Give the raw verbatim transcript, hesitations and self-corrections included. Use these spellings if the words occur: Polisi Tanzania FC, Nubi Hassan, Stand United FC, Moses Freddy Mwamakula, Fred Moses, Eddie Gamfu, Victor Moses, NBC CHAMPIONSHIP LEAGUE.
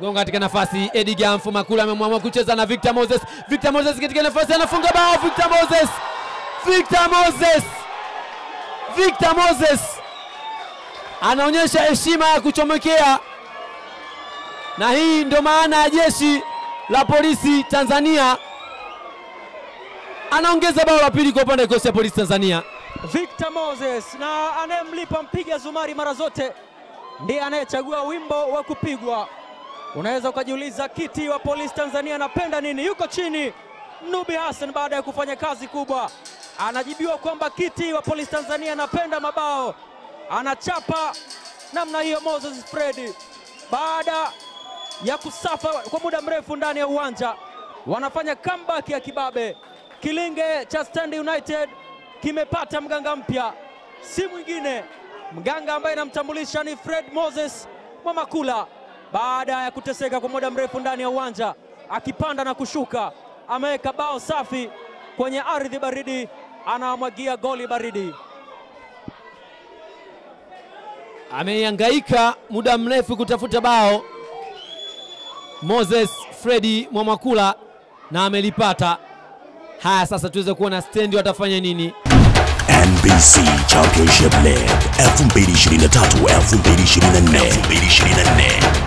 Gonga katika nafasi Eddie Gamfu. Makula amemwamua kucheza na Victor Moses. Victor Moses katika nafasi anafunga bao. Victor Moses. Victor Moses. Victor Moses anaonyesha heshima ya kuchomekea. Na hii ndio maana jeshi la polisi Tanzania anaongeza bao la pili kwa upande wa kikosi cha polisi Tanzania. Victor Moses, na anayemlipa mpiga zumari mara zote ndiye anayechagua wimbo wa kupigwa. Unaweza ukajiuliza kiti wa polisi Tanzania anapenda nini? Yuko chini Nubi Hassan baada ya kufanya kazi kubwa. Anajibiwa kwamba kiti wa polisi Tanzania anapenda mabao. Anachapa namna hiyo Moses Freddy baada ya kusafa kwa muda mrefu ndani ya uwanja. Wanafanya comeback ya kibabe. Kilinge cha Stand United kimepata mganga mpya. Si mwingine mganga ambaye anamtambulisha ni Fred Moses Mwamakula, baada ya kuteseka kwa muda mrefu ndani ya uwanja, akipanda na kushuka, ameweka bao safi kwenye ardhi baridi, anamwagia goli baridi. Amehangaika muda mrefu kutafuta bao Moses Freddy Mwamakula na amelipata. Haya sasa tuweze kuona Stand watafanya nini. N B C Championship League twenty twenty-three twenty twenty-four.